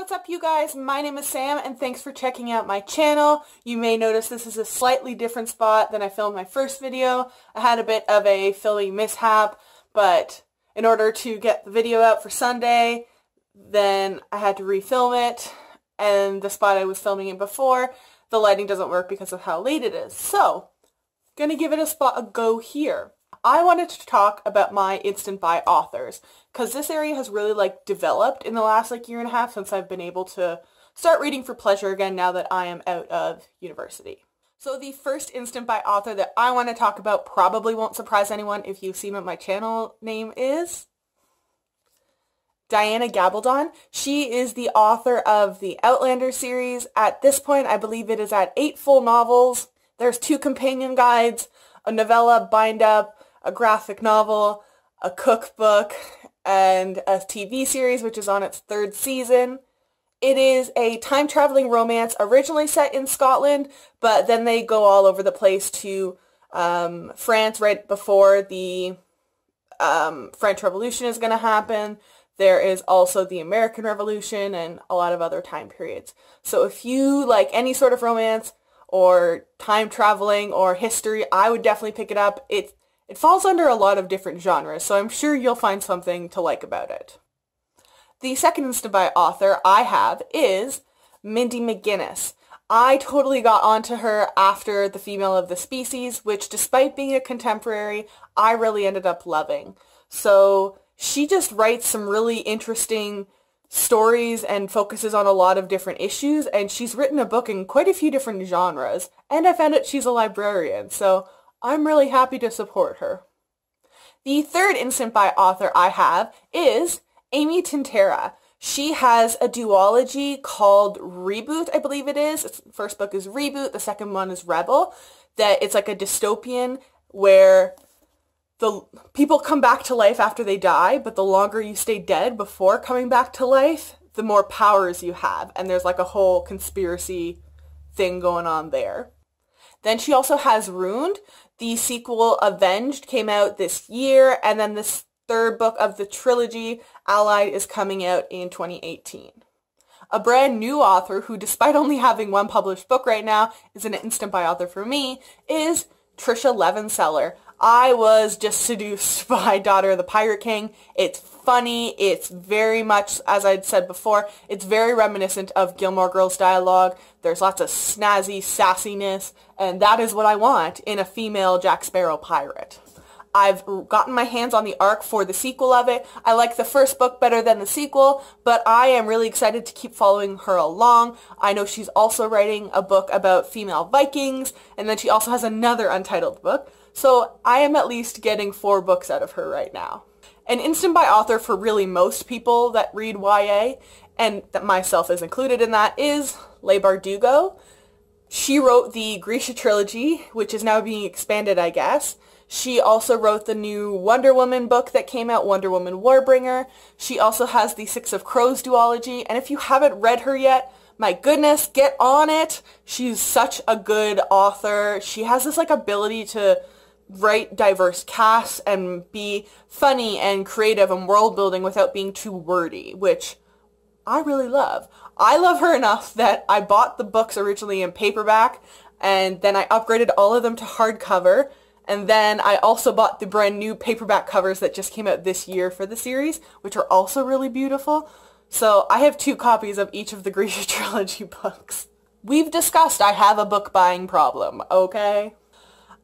what's up, you guys? My name is Sam, and thanks for checking out my channel. You may notice this is a slightly different spot than I filmed my first video. I had a bit of a filming mishap, but in order to get the video out for Sunday, then I had to refilm it, and the spot I was filming in before, the lighting doesn't work because of how late it is. So, gonna give it a go here. I wanted to talk about my instant buy authors, because this area has really developed in the last year and a half since I've been able to start reading for pleasure again now that I am out of university. So the first instant buy author that I want to talk about probably won't surprise anyone if you've seen what my channel name is. Diana Gabaldon. She is the author of the Outlander series. At this point, I believe it is at 8 full novels. There's 2 companion guides, a novella, bind-up, a graphic novel, a cookbook, and a TV series, which is on its 3rd season. It is a time-traveling romance originally set in Scotland, but then they go all over the place to France right before the French Revolution is going to happen. There is also the American Revolution and a lot of other time periods. So if you like any sort of romance or time traveling or history, I would definitely pick it up. It falls under a lot of different genres, so I'm sure you'll find something to like about it. The second instant buy author I have is Mindy McGinnis. I totally got onto her after The Female of the Species, which despite being a contemporary, I really ended up loving. So she just writes some really interesting stories and focuses on a lot of different issues, and she's written a book in quite a few different genres, and I found out she's a librarian, so I'm really happy to support her. The third instant buy author I have is Amy Tintera. She has a duology called Reboot, I believe it is. Its first book is Reboot, the second one is Rebel. It's like a dystopian where the people come back to life after they die, but the longer you stay dead before coming back to life, the more powers you have. And there's a whole conspiracy thing going on there. Then she also has Ruined. The sequel, Avenged, came out this year, and then this 3rd book of the trilogy, Allied, is coming out in 2018. A brand new author who, despite only having 1 published book right now, is an instant buy author for me, is Tricia Levenseller. I was just seduced by Daughter of the Pirate King. It's funny, it's very much, as I'd said before, it's very reminiscent of Gilmore Girls dialogue. There's lots of snazzy sassiness, and that is what I want in a female Jack Sparrow pirate. I've gotten my hands on the arc for the sequel of it. I like the first book better than the sequel, but I am really excited to keep following her along. I know she's also writing a book about female Vikings, and then she also has another untitled book. So I am at least getting 4 books out of her right now. An instant buy author for really most people that read YA, and that myself is included in that, is Leigh Bardugo. She wrote the Grisha Trilogy, which is now being expanded, I guess. She also wrote the new Wonder Woman book that came out, Wonder Woman Warbringer. She also has the Six of Crows duology, and if you haven't read her yet, my goodness, get on it! She's such a good author. She has this ability to write diverse casts and be funny and creative and world building without being too wordy, which I really love. I love her enough that I bought the books originally in paperback, and then I upgraded all of them to hardcover. And then I also bought the brand new paperback covers that just came out this year for the series, which are also really beautiful. So I have 2 copies of each of the Grisha Trilogy books. We've discussed I have a book buying problem, okay?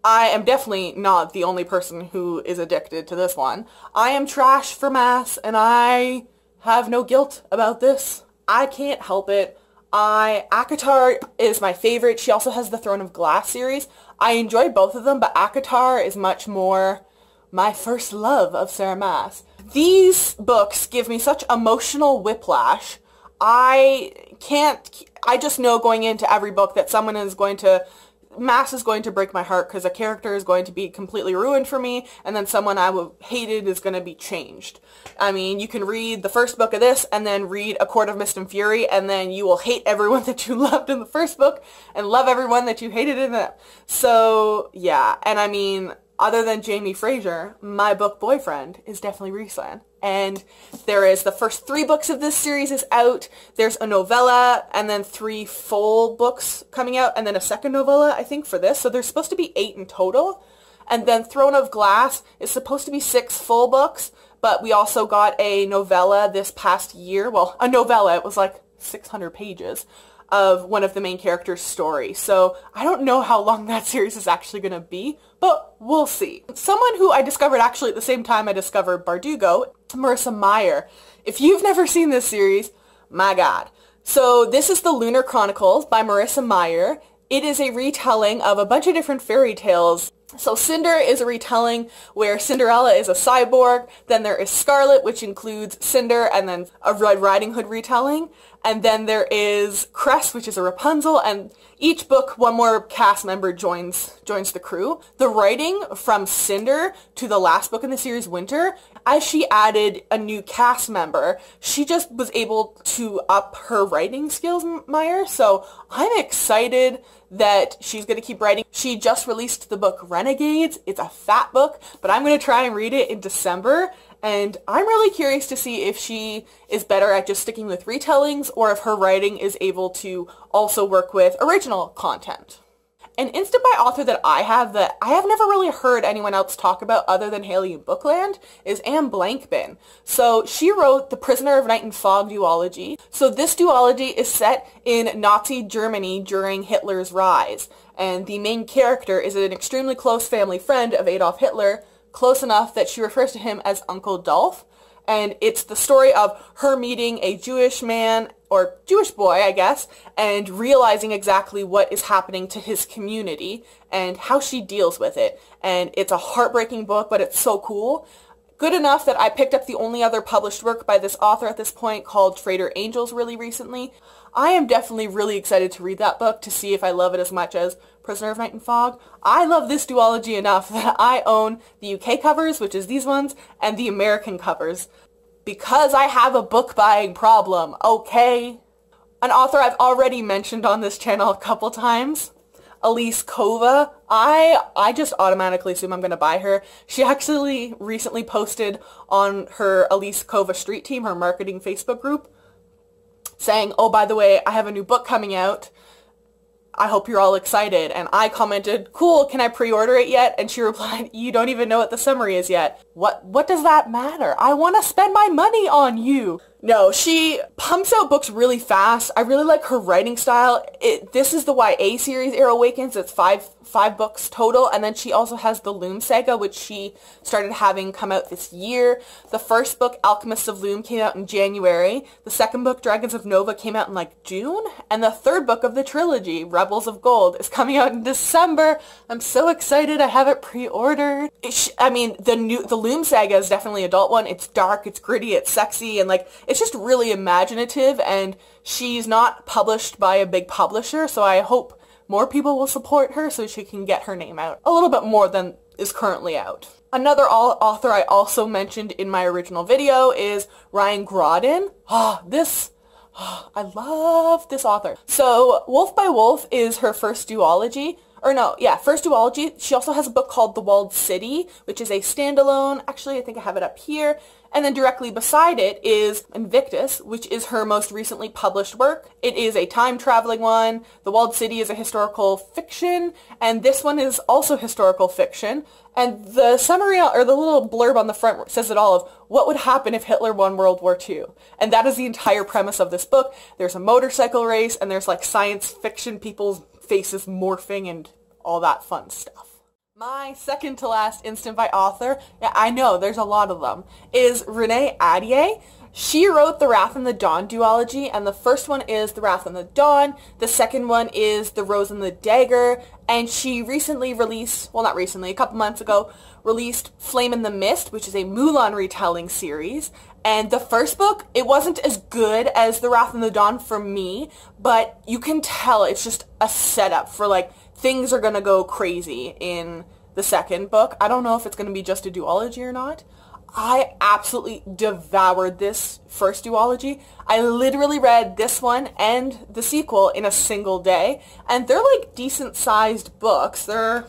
I am definitely not the only person who is addicted to this one. I am trash for mass, and I have no guilt about this. I can't help it. ACOTAR is my favorite. She also has the Throne of Glass series. I enjoy both of them, but ACOTAR is much more my first love of Sarah Maas. These books give me such emotional whiplash. I just know going into every book that Maas is going to break my heart because a character is going to be completely ruined for me, and then someone I hated is going to be changed. I mean, you can read the first book of this and then read A Court of Mist and Fury, and then you will hate everyone that you loved in the first book and love everyone that you hated in it. So, yeah, and I mean, other than Jamie Fraser, my book boyfriend is definitely Rhysand. And there is the first 3 books of this series is out. There's a novella and then 3 full books coming out and then a second novella, I think, for this. So there's supposed to be 8 in total. And then Throne of Glass is supposed to be 6 full books, but we also got a novella this past year. Well, a novella, it was like 600 pages of one of the main characters' story. So I don't know how long that series is actually going to be, but we'll see. Someone who I discovered actually at the same time I discovered Bardugo, Marissa Meyer. If you've never seen this series, my God. So this is the Lunar Chronicles by Marissa Meyer. It is a retelling of a bunch of different fairy tales. So Cinder is a retelling where Cinderella is a cyborg, then there is Scarlet, which includes Cinder, and then a Red Riding Hood retelling, and then there is Cress, which is a Rapunzel, and each book one more cast member joins the crew. The writing from Cinder to the last book in the series, Winter, as she added a new cast member, she just was able to up her writing skills, Meyer, so I'm excited that she's going to keep writing. She just released the book Renegades. It's a fat book, but I'm going to try and read it in December, and I'm really curious to see if she is better at just sticking with retellings or if her writing is able to also work with original content. An InstaBuy author that I have never really heard anyone else talk about other than Haley and Bookland is Anne Blankbin. So she wrote the Prisoner of Night and Fog duology. So this duology is set in Nazi Germany during Hitler's rise, and the main character is an extremely close family friend of Adolf Hitler, close enough that she refers to him as Uncle Dolph, and it's the story of her meeting a Jewish man, or Jewish boy, I guess, and realizing exactly what is happening to his community and how she deals with it. And it's a heartbreaking book, but it's so cool. Good enough that I picked up the only other published work by this author at this point, called Traitor Angels, really recently. I am definitely really excited to read that book to see if I love it as much as Prisoner of Night and Fog. I love this duology enough that I own the UK covers, which is these ones, and the American covers, because I have a book buying problem, okay? An author I've already mentioned on this channel a couple times, Elise Kova. I just automatically assume I'm gonna buy her. She actually recently posted on her Elise Kova Street Team, her marketing Facebook group, saying, oh, by the way, I have a new book coming out. I hope you're all excited. And I commented, cool, can I pre-order it yet? And she replied, you don't even know what the summary is yet. What does that matter? I want to spend my money on you. No, she pumps out books really fast. I really like her writing style. This is the YA series, Arrow Awakens. It's five books total. And then she also has the Loom Saga, which she started having come out this year. The first book, Alchemists of Loom, came out in January. The second book, Dragons of Nova, came out in like June. And the third book of the trilogy, Rebels of Gold, is coming out in December. I'm so excited. I have it pre-ordered. I mean, the Loom Saga is definitely an adult one. It's dark, it's gritty, it's sexy, and like, it's just really imaginative, and she's not published by a big publisher, so I hope more people will support her so she can get her name out a little bit more than is currently out. Another author I also mentioned in my original video is Ryan Grauden. I love this author. So Wolf by Wolf is her first duology. First duology. She also has a book called The Walled City, which is a standalone. Actually, I think I have it up here. And then directly beside it is Invictus, which is her most recently published work. It is a time-traveling one. The Walled City is a historical fiction, and this one is also historical fiction. And the summary, or the little blurb on the front, says it all of what would happen if Hitler won World War II. And that is the entire premise of this book. There's a motorcycle race, and there's like science fiction people's faces morphing and all that fun stuff. My second to last InstaBuy author, I know there's a lot of them, is Renee Adier. She wrote the Wrath and the Dawn duology, and the first one is The Wrath and the Dawn, the second one is The Rose and the Dagger, and she recently released, well not recently, a couple months ago, released Flame in the Mist, which is a Mulan retelling series. And the first book, it wasn't as good as The Wrath and the Dawn for me, but you can tell it's just a setup for like, things are gonna go crazy in the second book. I don't know if it's gonna be just a duology or not. I absolutely devoured this first duology. I literally read this one and the sequel in a single day, and they're like decent sized books. They're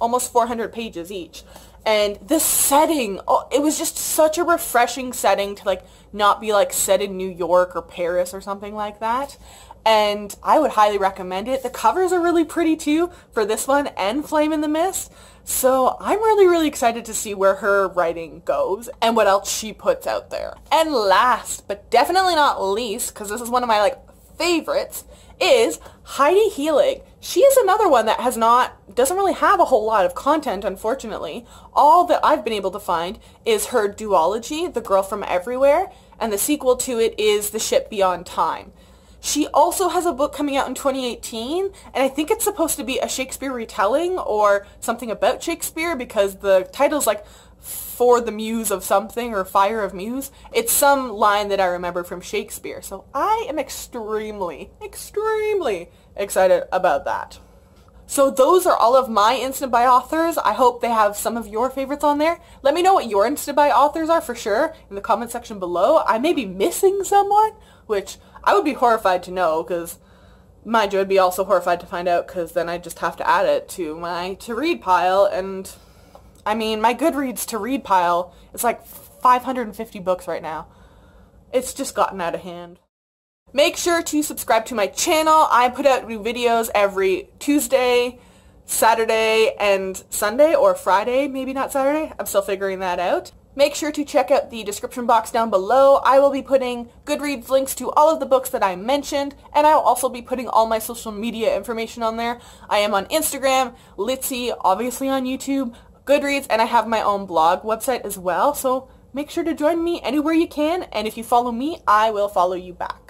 almost 400 pages each. And the setting, oh, it was just such a refreshing setting to, like, not be, like, set in New York or Paris or something like that. And I would highly recommend it. The covers are really pretty, too, for this one and Flame in the Mist. So I'm really, really excited to see where her writing goes and what else she puts out there. And last, but definitely not least, because this is one of my, like, favorites, is Heidi Helig. She is another one that has doesn't really have a whole lot of content, unfortunately. All that I've been able to find is her duology, The Girl From Everywhere, and the sequel to it is The Ship Beyond Time. She also has a book coming out in 2018, and I think it's supposed to be a Shakespeare retelling or something about Shakespeare, because the title's like For the Muse of something or Fire of Muse. It's some line that I remember from Shakespeare, so I am extremely, extremely excited about that. So those are all of my Instant Buy authors. I hope they have some of your favorites on there. Let me know what your Instant Buy authors are for sure in the comment section below. I may be missing someone, which I would be horrified to know, because mind you, I'd be also horrified to find out, because then I'd just have to add it to my to-read pile, and I mean, my Goodreads to-read pile is like 550 books right now. It's just gotten out of hand. Make sure to subscribe to my channel. I put out new videos every Tuesday, Saturday, and Sunday, or Friday, maybe not Saturday. I'm still figuring that out. Make sure to check out the description box down below. I will be putting Goodreads links to all of the books that I mentioned, and I will also be putting all my social media information on there. I am on Instagram, Litzy, obviously on YouTube, Goodreads, and I have my own blog website as well, so make sure to join me anywhere you can, and if you follow me, I will follow you back.